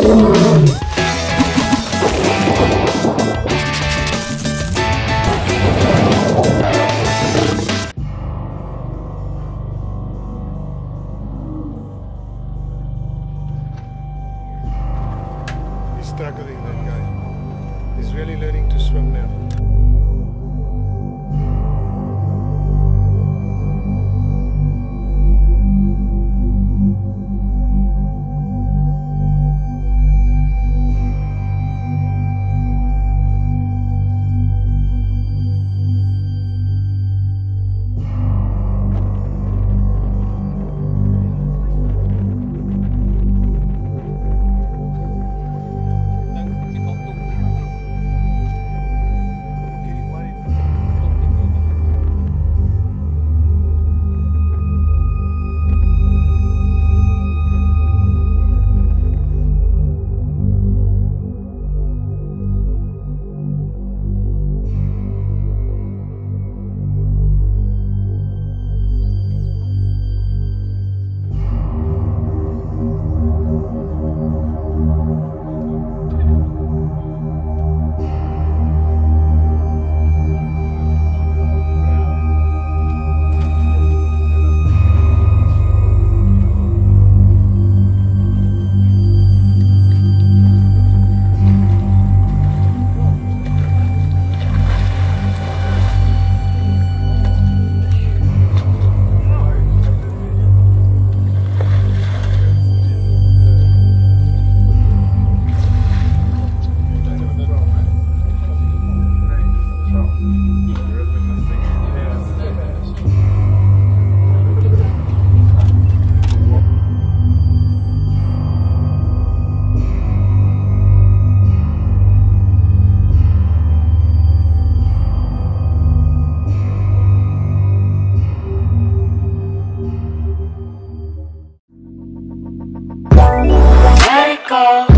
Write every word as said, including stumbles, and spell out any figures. Struggling, that guy. He's really learning to swim now. Go.